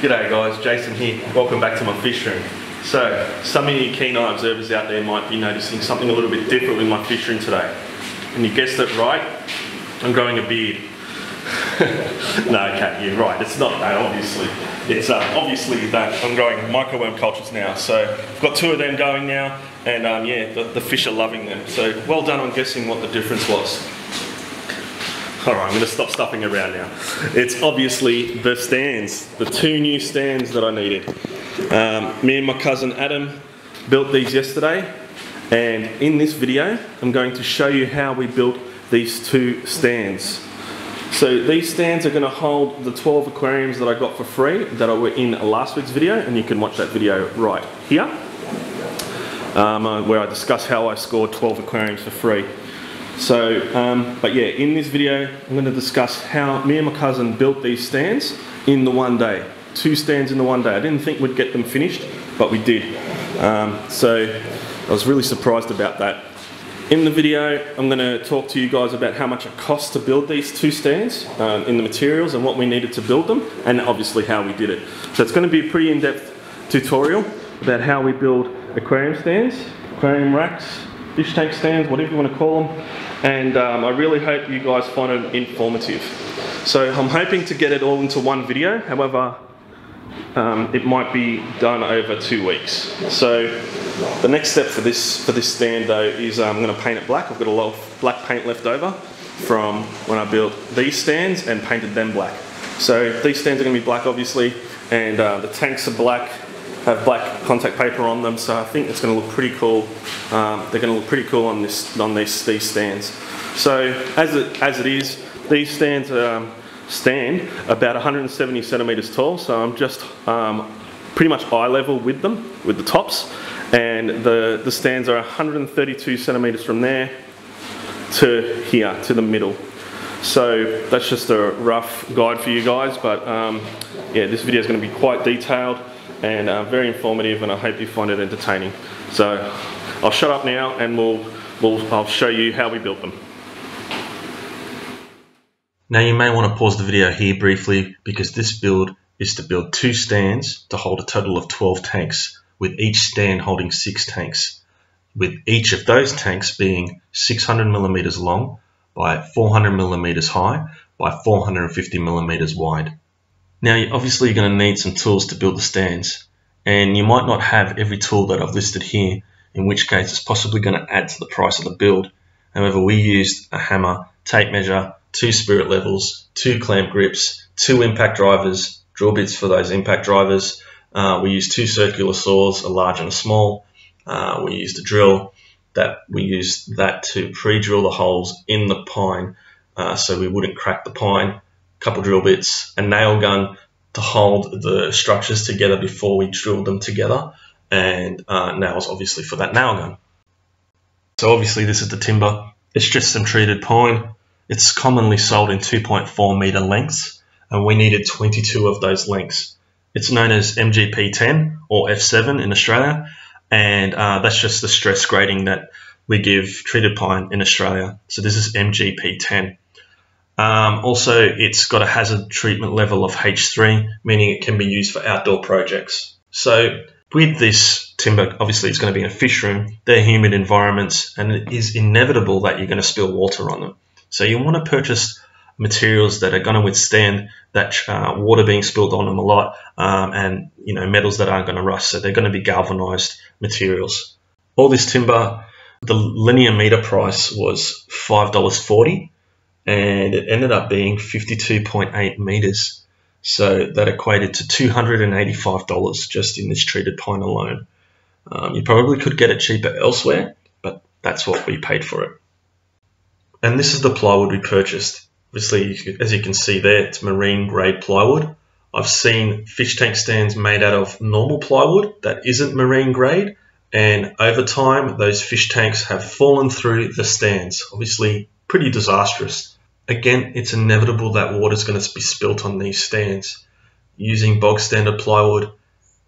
G'day guys, Jason here. Welcome back to my fish room. So, some of you keen eye observers out there might be noticing something a little bit different with my fish room today. And you guessed it right, I'm growing a beard. No, okay, you're right, it's not that obviously. It's obviously that I'm growing microworm cultures now. So, I've got two of them going now, and yeah, the fish are loving them. So, well done on guessing what the difference was. Alright, I'm going to stop stuffing around now. It's obviously the stands, the two new stands that I needed. Me and my cousin Adam built these yesterday, and in this video I'm going to show you how we built these two stands. So these stands are going to hold the 12 aquariums that I got for free that were in last week's video, and you can watch that video right here where I discuss how I scored 12 aquariums for free. So, but yeah, in this video, I'm going to discuss how me and my cousin built these stands in the one day. Two stands in the one day. I didn't think we'd get them finished, but we did. So, I was really surprised about that. In the video, I'm going to talk to you guys about how much it cost to build these two stands in the materials and what we needed to build them, and obviously how we did it. So it's going to be a pretty in-depth tutorial about how we build aquarium stands, aquarium racks, fish tank stands, whatever you want to call them, and I really hope you guys find it informative. So I'm hoping to get it all into one video, however, it might be done over 2 weeks. So the next step for this stand though is I'm going to paint it black. I've got a lot of black paint left over from when I built these stands and painted them black. So these stands are going to be black obviously, and the tanks are black, have black contact paper on them, so I think it's going to look pretty cool. They're going to look pretty cool on these stands. So as it is, these stands stand about 170 centimeters tall, so I'm just pretty much eye level with them, with the tops, and the stands are 132 centimeters from there to here, to the middle. So that's just a rough guide for you guys, but yeah, this video is going to be quite detailed and very informative, and I hope you find it entertaining. So I'll shut up now and I'll show you how we built them. Now you may want to pause the video here briefly, because this build is to build two stands to hold a total of 12 tanks, with each stand holding 6 tanks, with each of those tanks being 600 millimeters long by 400 millimeters high by 450 millimeters wide. Now obviously you're going to need some tools to build the stands, and you might not have every tool that I've listed here, in which case it's possibly going to add to the price of the build. However, we used a hammer, tape measure, 2 spirit levels, 2 clamp grips, 2 impact drivers, drill bits for those impact drivers. We used 2 circular saws, a large and a small. We used a drill that we used that to pre-drill the holes in the pine so we wouldn't crack the pine. Couple drill bits, a nail gun to hold the structures together before we drilled them together, and nails obviously for that nail gun. So obviously this is the timber. It's just some treated pine. It's commonly sold in 2.4 meter lengths, and we needed 22 of those lengths. It's known as MGP10 or F7 in Australia, and that's just the stress grading that we give treated pine in Australia. So this is MGP10. Also, it's got a hazard treatment level of H3, meaning it can be used for outdoor projects. So with this timber, obviously it's going to be in a fish room, they're humid environments, and it is inevitable that you're going to spill water on them. So you want to purchase materials that are going to withstand that water being spilled on them a lot, and you know, metals that aren't going to rust, so they're going to be galvanized materials. All this timber, the linear meter price was $5.40. And it ended up being 52.8 meters. So that equated to $285 just in this treated pine alone. You probably could get it cheaper elsewhere, but that's what we paid for it. And this is the plywood we purchased. Obviously, as you can see there, it's marine grade plywood. I've seen fish tank stands made out of normal plywood that isn't marine grade, and over time, those fish tanks have fallen through the stands. Obviously, pretty disastrous. Again, it's inevitable that water is going to be spilt on these stands. Using bog standard plywood,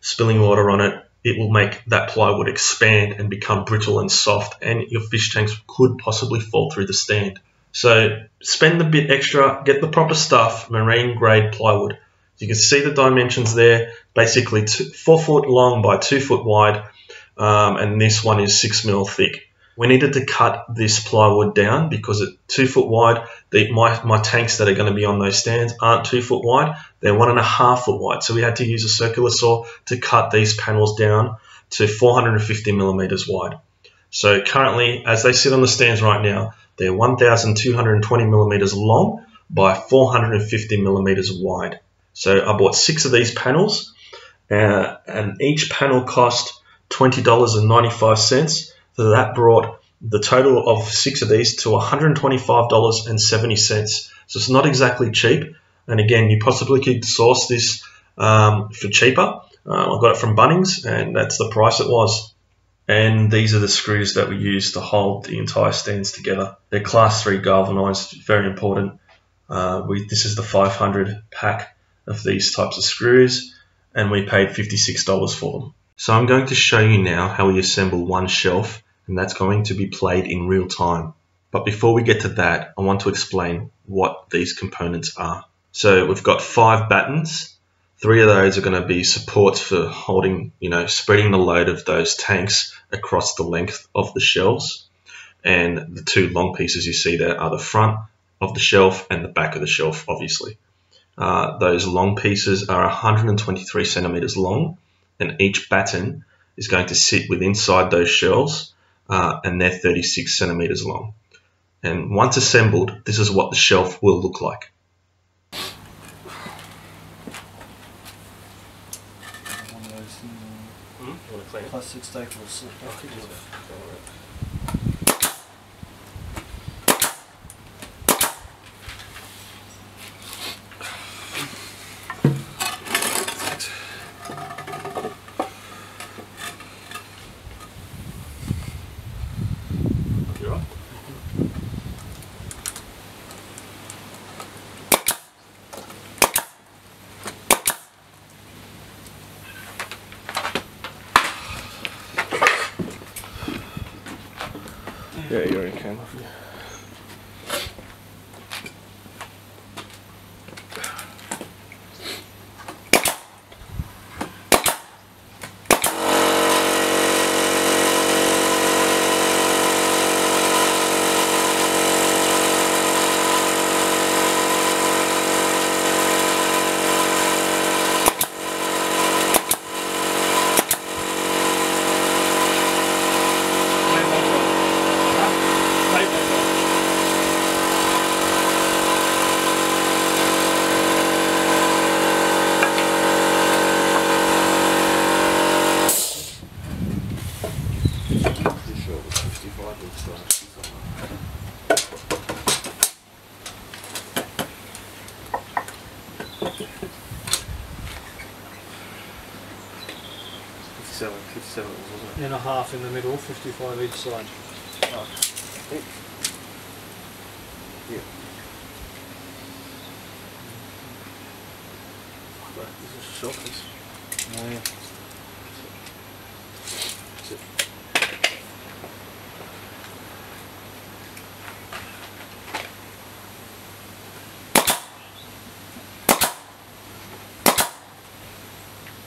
spilling water on it, it will make that plywood expand and become brittle and soft, and your fish tanks could possibly fall through the stand. So spend a bit extra, get the proper stuff, marine grade plywood. You can see the dimensions there, basically 4 foot long by 2 foot wide, and this one is 6mm thick. We needed to cut this plywood down because at 2 foot wide, my tanks that are going to be on those stands aren't 2 foot wide, they're 1.5 foot wide. So we had to use a circular saw to cut these panels down to 450mm wide. So currently, as they sit on the stands right now, they're 1,220mm long by 450mm wide. So I bought 6 of these panels, and each panel cost $20.95. So that brought the total of 6 of these to $125.70. So it's not exactly cheap. And again, you possibly could source this for cheaper. I got it from Bunnings, and that's the price it was. And these are the screws that we use to hold the entire stands together. They're class 3 galvanized, very important. This is the 500 pack of these types of screws, and we paid $56 for them. So I'm going to show you now how we assemble one shelf, and that's going to be played in real time. But before we get to that, I want to explain what these components are. So we've got 5 battens. 3 of those are going to be supports for holding, spreading the load of those tanks across the length of the shelves. And the 2 long pieces you see there are the front of the shelf and the back of the shelf, obviously. Those long pieces are 123 centimeters long, and each batten is going to sit with inside those shelves, and they're 36 centimeters long. And once assembled, this is what the shelf will look like. Plastic staple slip off the door. You're up. Yeah, you're in camera. $57, wasn't it? And a half in the middle, 55 each side. Oh. Yeah. Right, these are shockers. Oh, yeah. That's it.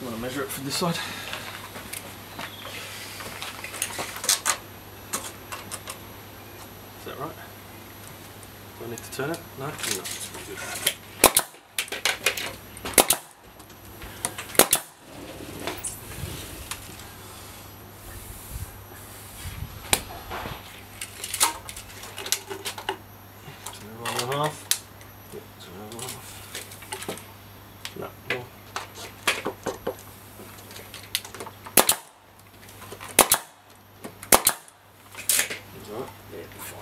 You want to measure it from this side? Is that right? Do I need to turn it? No? No. It's another 1.5. Yep, it's another 1.5. No, more. Is that right? Yeah, it'll be fine.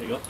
There you go.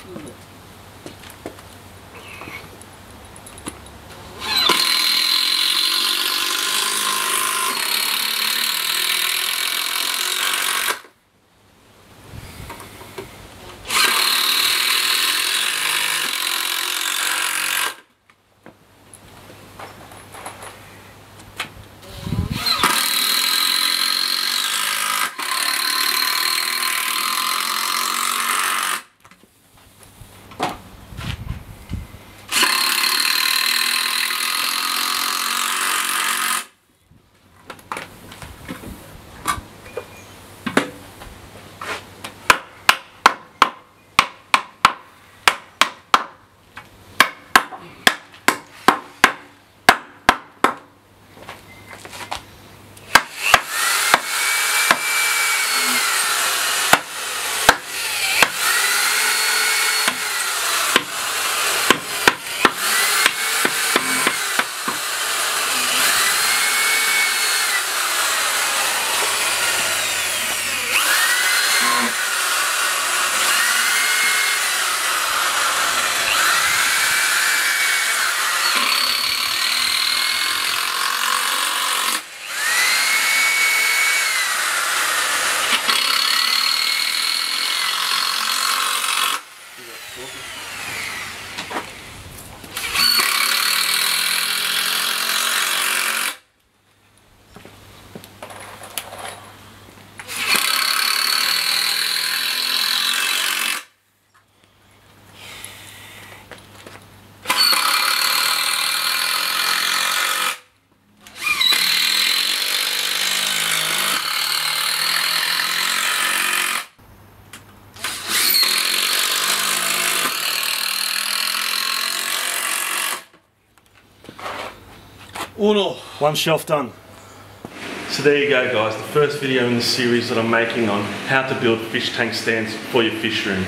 Uno. One shelf done. So there you go guys, the first video in the series that I'm making on how to build fish tank stands for your fish room.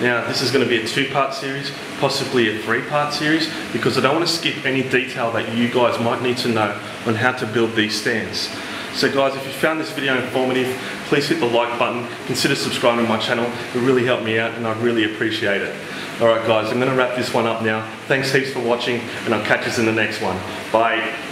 Now this is going to be a two-part series, possibly a three-part series, because I don't want to skip any detail that you guys might need to know on how to build these stands. So guys, if you found this video informative, please hit the like button, consider subscribing to my channel, it really helped me out and I'd really appreciate it. Alright guys, I'm going to wrap this one up now. Thanks heaps for watching and I'll catch you in the next one. Bye.